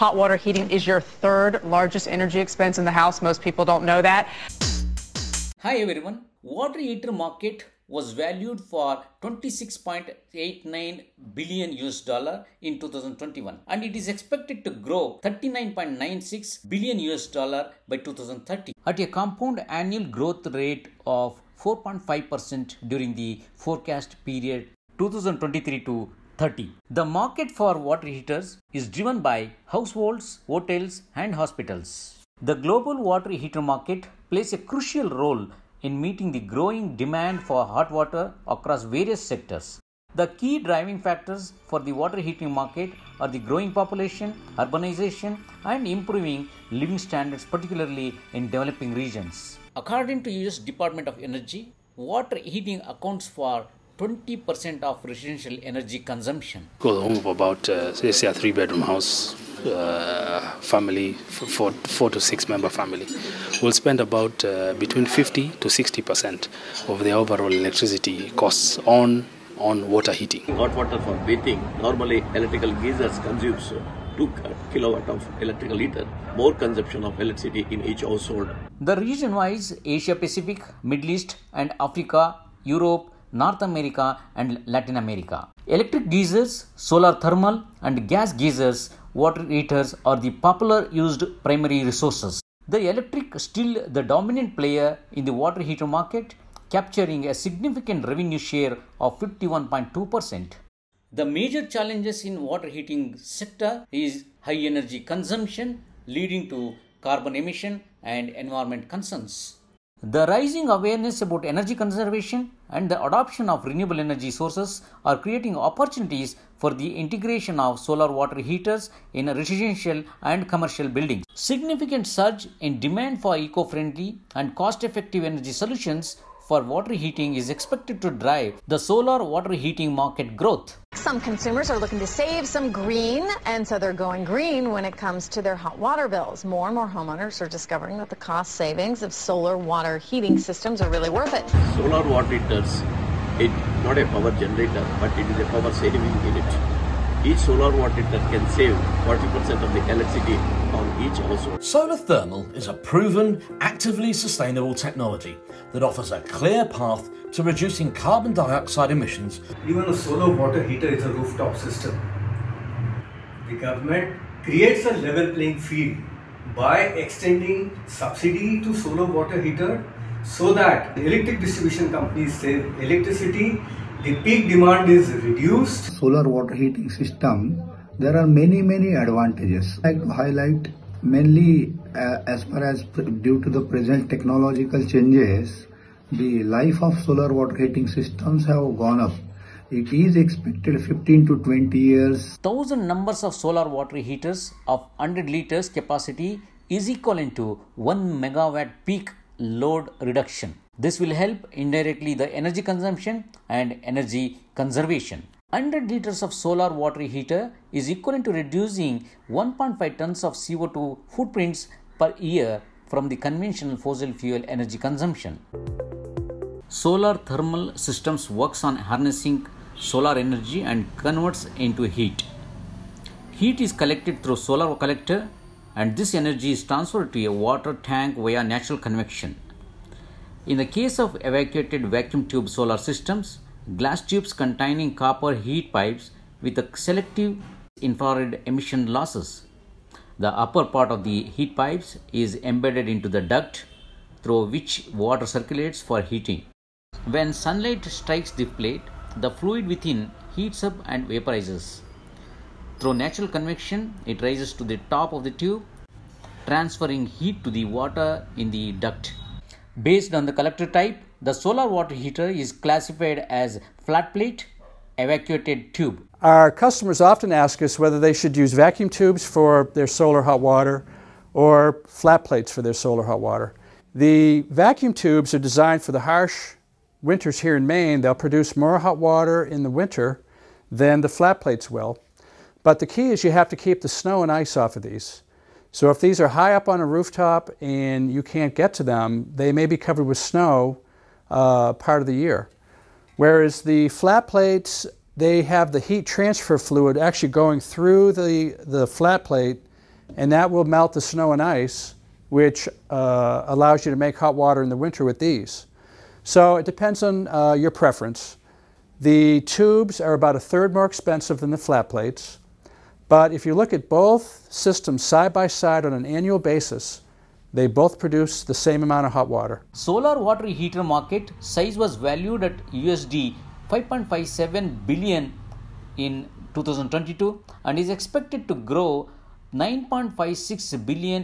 Hot water heating is your third largest energy expense in the house. Most people don't know that. Hi everyone. Water heater market was valued for $26.89 billion in 2021, and it is expected to grow $39.96 billion by 2030 at a compound annual growth rate of 4.5% during the forecast period 2023 to 30. The market for water heaters is driven by households, hotels, and hospitals. The global water heater market plays a crucial role in meeting the growing demand for hot water across various sectors. The key driving factors for the water heating market are the growing population, urbanization, and improving living standards, particularly in developing regions. According to US Department of Energy, water heating accounts for 20% of residential energy consumption. Go home for about, say, a three-bedroom house, family, four to six-member family, will spend about between 50 to 60% of the overall electricity costs on water heating. Hot water for bathing, normally electrical geysers consumes 2 kilowatts of electrical heater, more consumption of electricity in each household. The region-wise, Asia-Pacific, Middle East, and Africa, Europe, North America, and Latin America. Electric geysers, solar thermal, and gas geysers, water heaters are the popular used primary resources. The electric is still the dominant player in the water heater market, capturing a significant revenue share of 51.2%. The major challenges in water heating sector is high energy consumption, leading to carbon emission and environment concerns. The rising awareness about energy conservation and the adoption of renewable energy sources are creating opportunities for the integration of solar water heaters in residential and commercial buildings. Significant surge in demand for eco-friendly and cost-effective energy solutions for water heating is expected to drive the solar water heating market growth. Some consumers are looking to save some green, and so they're going green when it comes to their hot water bills. More and more homeowners are discovering that the cost savings of solar water heating systems are really worth it. Solar water heaters, it's not a power generator, but it is a power saving unit. Each solar water heater can save 40% of the electricity on each household. Solar thermal is a proven, actively sustainable technology that offers a clear path to reducing carbon dioxide emissions. Even a solar water heater is a rooftop system. The government creates a level playing field by extending subsidy to solar water heater so that the electric distribution companies save electricity. The peak demand is reduced. Solar water heating system, there are many advantages. I like to highlight mainly as far as due to the present technological changes, the life of solar water heating systems have gone up. It is expected 15 to 20 years. 1,000 numbers of solar water heaters of 100 liters capacity is equivalent to 1 megawatt peak load reduction. This will help indirectly the energy consumption and energy conservation. 100 liters of solar water heater is equivalent to reducing 1.5 tons of CO2 footprints per year from the conventional fossil fuel energy consumption. Solar thermal systems works on harnessing solar energy and converts into heat. Heat is collected through solar collector, and this energy is transferred to a water tank via natural convection. In the case of evacuated vacuum tube solar systems, glass tubes containing copper heat pipes with a selective infrared emission losses. The upper part of the heat pipes is embedded into the duct through which water circulates for heating. When sunlight strikes the plate, the fluid within heats up and vaporizes. Through natural convection, it rises to the top of the tube, transferring heat to the water in the duct. Based on the collector type, the solar water heater is classified as flat plate, evacuated tube. Our customers often ask us whether they should use vacuum tubes for their solar hot water or flat plates for their solar hot water. The vacuum tubes are designed for the harsh winters here in Maine. They'll produce more hot water in the winter than the flat plates will. But the key is you have to keep the snow and ice off of these. So if these are high up on a rooftop and you can't get to them, they may be covered with snow part of the year. Whereas the flat plates, they have the heat transfer fluid actually going through the flat plate and that will melt the snow and ice, which allows you to make hot water in the winter with these. So it depends on your preference. The tubes are about a third more expensive than the flat plates, but if you look at both systems side by side on an annual basis, they both produce the same amount of hot water. Solar water heater market size was valued at USD 5.57 billion in 2022 and is expected to grow $9.56 billion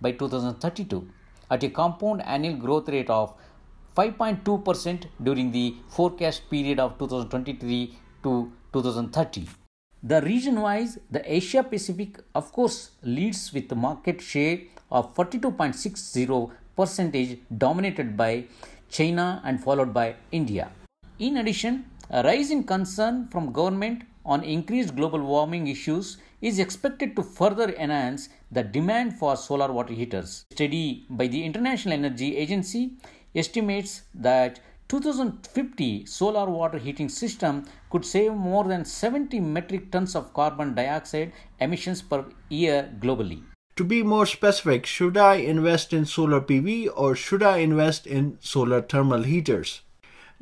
by 2032 at a compound annual growth rate of 5.2% during the forecast period of 2023 to 2030. The region-wise, the Asia Pacific of course leads with the market share of 42.60%, dominated by China and followed by India. In addition, a rise in concern from government on increased global warming issues is expected to further enhance the demand for solar water heaters. A study by the International Energy Agency estimates that 2050 solar water heating system could save more than 70 metric tons of carbon dioxide emissions per year globally. To be more specific, should I invest in solar PV or should I invest in solar thermal heaters?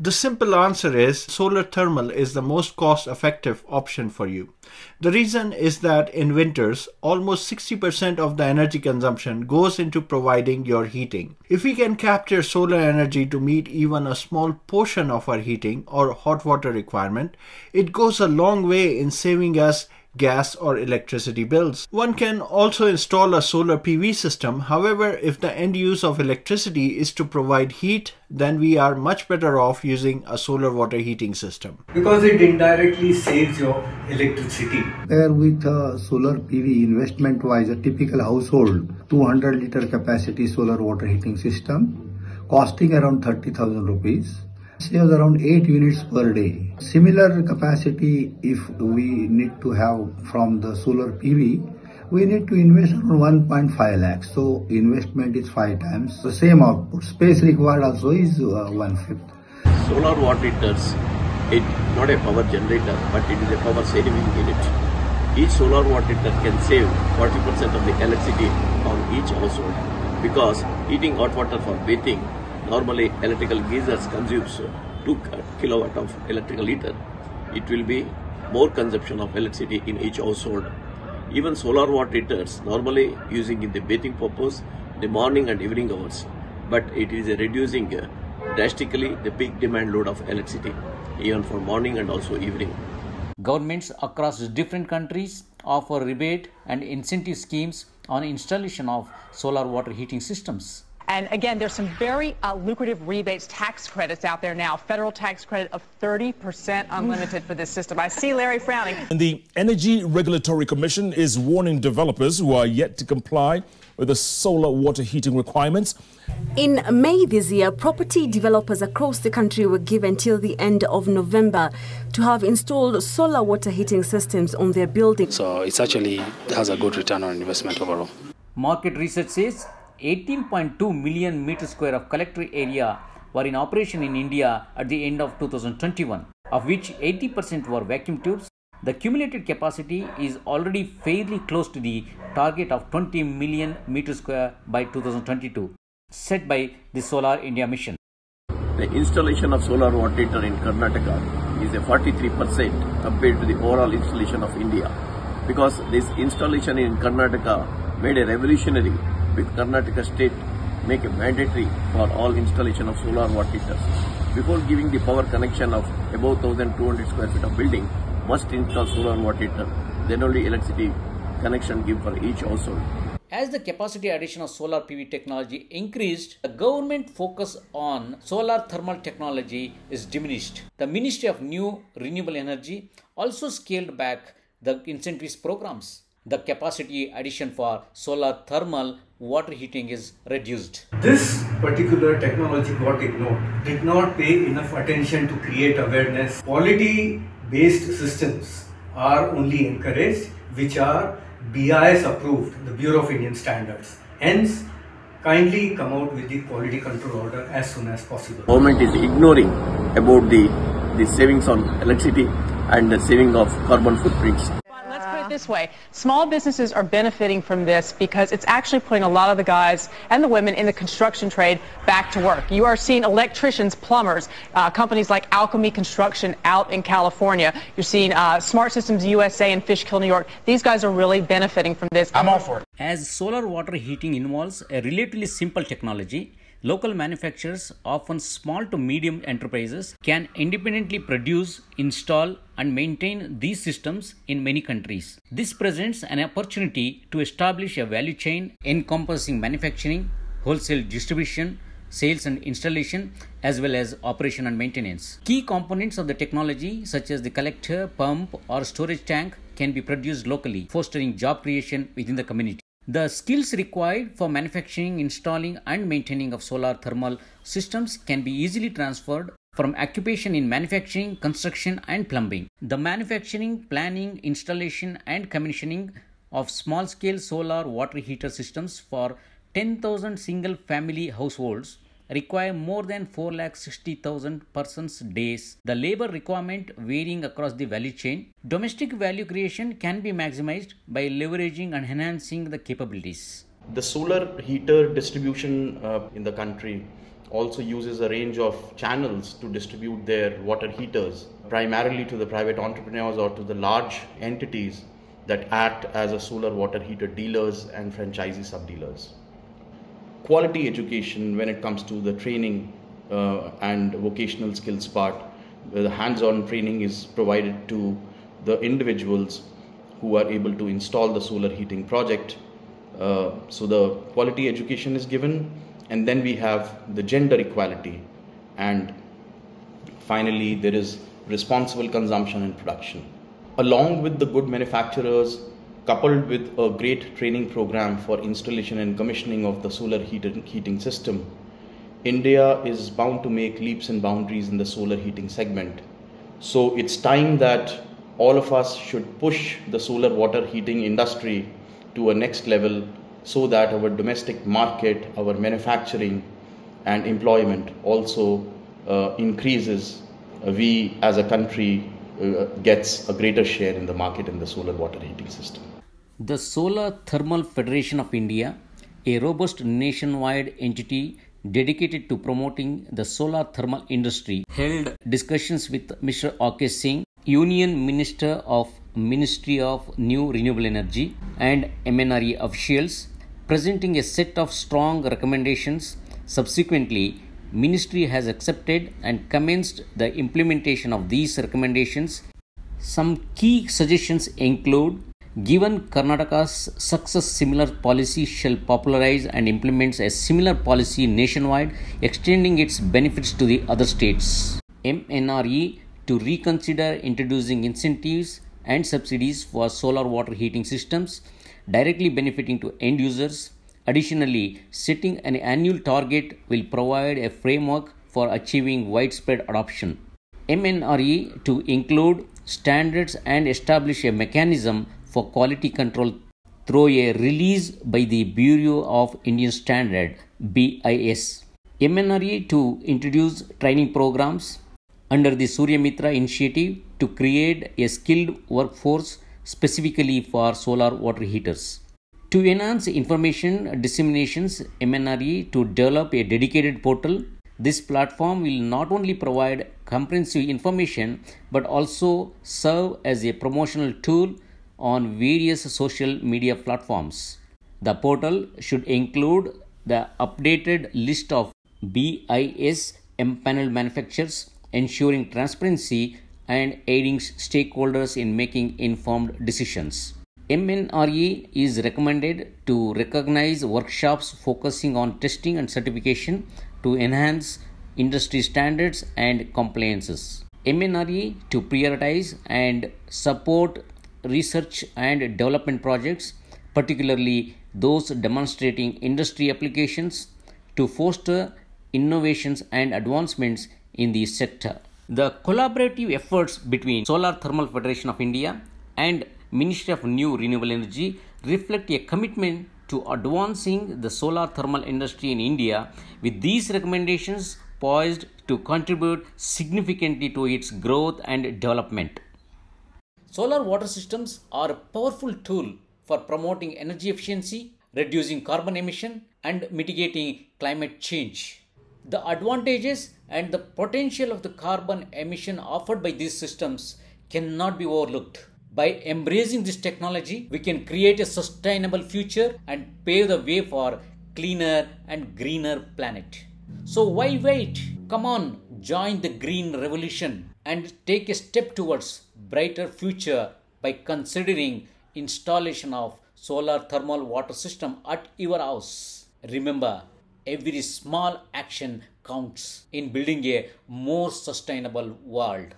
The simple answer is solar thermal is the most cost-effective option for you. The reason is that in winters, almost 60% of the energy consumption goes into providing your heating. If we can capture solar energy to meet even a small portion of our heating or hot water requirement, it goes a long way in saving us gas or electricity bills. One can also install a solar PV system. However, if the end use of electricity is to provide heat, then we are much better off using a solar water heating system, because it indirectly saves your electricity. There with solar PV investment wise, a typical household 200 liter capacity solar water heating system costing around 30,000 rupees. Saves around 8 units per day. Similar capacity if we need to have from the solar PV, we need to invest around 1.5 lakhs. So investment is 5 times. The same output. Space required also is 1/5. Solar water heaters, it's not a power generator, but it is a power saving unit. Each solar water heater can save 40% of the electricity on each household, because heating hot water for bathing, normally electrical geysers consumes 2 kW of electrical heater. It will be more consumption of electricity in each household. Even solar water heaters normally using in the bathing purpose, the morning and evening hours, but it is reducing drastically the peak demand load of electricity, even for morning and also evening. Governments across different countries offer rebate and incentive schemes on installation of solar water heating systems. And again, there's some very lucrative rebates, tax credits out there now. Federal tax credit of 30% unlimited for this system. I see Larry frowning. And the Energy Regulatory Commission is warning developers who are yet to comply with the solar water heating requirements. In May this year, property developers across the country were given till the end of November to have installed solar water heating systems on their buildings. So it actually has a good return on investment overall. Market research says 18.2 million m² of collector area were in operation in India at the end of 2021, of which 80% were vacuum tubes. The cumulative capacity is already fairly close to the target of 20 million m² by 2022, set by the Solar India Mission. The installation of solar water heater in Karnataka is a 43% compared to the overall installation of India, because this installation in Karnataka made a revolutionary with Karnataka state make a mandatory for all installation of solar water heaters. Before giving the power connection of above 1,200 square feet of building, must install solar water heater. Then only electricity connection give for each household. As the capacity addition of solar PV technology increased, the government focus on solar thermal technology is diminished. The Ministry of New Renewable Energy also scaled back the incentives programs. The capacity addition for solar thermal water heating is reduced. This particular technology got ignored, did not pay enough attention to create awareness. Quality-based systems are only encouraged, which are BIS approved, the Bureau of Indian Standards. Hence, kindly come out with the quality control order as soon as possible. Government is ignoring about the savings on electricity and the saving of carbon footprints. it this way. Small businesses are benefiting from this because it's actually putting a lot of the guys and the women in the construction trade back to work. You are seeing electricians, plumbers, companies like Alchemy Construction out in California. You're seeing Smart Systems USA in Fishkill, New York. These guys are really benefiting from this. I'm all for it. As solar water heating involves a relatively simple technology, local manufacturers, often small to medium enterprises, can independently produce, install, and maintain these systems in many countries. This presents an opportunity to establish a value chain encompassing manufacturing, wholesale distribution, sales and installation, as well as operation and maintenance. Key components of the technology, such as the collector, pump, or storage tank, can be produced locally, fostering job creation within the community. The skills required for manufacturing, installing, and maintaining of solar thermal systems can be easily transferred from occupation in manufacturing, construction, and plumbing. The manufacturing, planning, installation, and commissioning of small-scale solar water heater systems for 10,000 single-family households require more than 460,000 persons days. The labor requirement varying across the value chain. Domestic value creation can be maximized by leveraging and enhancing the capabilities. The solar heater distribution in the country also uses a range of channels to distribute their water heaters, primarily to the private entrepreneurs or to the large entities that act as a solar water heater dealers and franchisee sub-dealers. Quality education when it comes to the training and vocational skills part, where the hands-on training is provided to the individuals who are able to install the solar heating project. So the quality education is given, and then we have the gender equality, and finally there is responsible consumption and production. Along with the good manufacturers, coupled with a great training program for installation and commissioning of the solar heating system, India is bound to make leaps and boundaries in the solar heating segment. So it's time that all of us should push the solar water heating industry to a next level so that our domestic market, our manufacturing and employment also increases. We as a country gets a greater share in the market in the solar water heating system. The Solar Thermal Federation of India, a robust nationwide entity dedicated to promoting the solar thermal industry, held discussions with Mr. Aokesh Singh, Union Minister of Ministry of New Renewable Energy, and MNRE officials, presenting a set of strong recommendations. Subsequently, Ministry has accepted and commenced the implementation of these recommendations. Some key suggestions include: given Karnataka's success, similar policy shall popularize and implements a similar policy nationwide, extending its benefits to the other states. MNRE to reconsider introducing incentives and subsidies for solar water heating systems directly benefiting to end users. Additionally, setting an annual target will provide a framework for achieving widespread adoption. MNRE to include standards and establish a mechanism for quality control through a release by the Bureau of Indian Standard (BIS). MNRE to introduce training programs under the Surya Mitra initiative to create a skilled workforce specifically for solar water heaters. To enhance information disseminations, MNRE to develop a dedicated portal. This platform will not only provide comprehensive information but also serve as a promotional tool on various social media platforms. The portal should include the updated list of BIS empaneled manufacturers, ensuring transparency and aiding stakeholders in making informed decisions. MNRE is recommended to recognize workshops focusing on testing and certification to enhance industry standards and compliances. MNRE to prioritize and support research and development projects, particularly those demonstrating industry applications, to foster innovations and advancements in the sector. The collaborative efforts between Solar Thermal Federation of India and Ministry of New Renewable Energy reflect a commitment to advancing the solar thermal industry in India, with these recommendations poised to contribute significantly to its growth and development. Solar water systems are a powerful tool for promoting energy efficiency, reducing carbon emission, and mitigating climate change. The advantages and the potential of the carbon emission offered by these systems cannot be overlooked. By embracing this technology, we can create a sustainable future and pave the way for cleaner and greener planet. So why wait? Come on, join the green revolution and take a step towards brighter future by considering installation of solar thermal water system at your house. Remember, every small action counts in building a more sustainable world.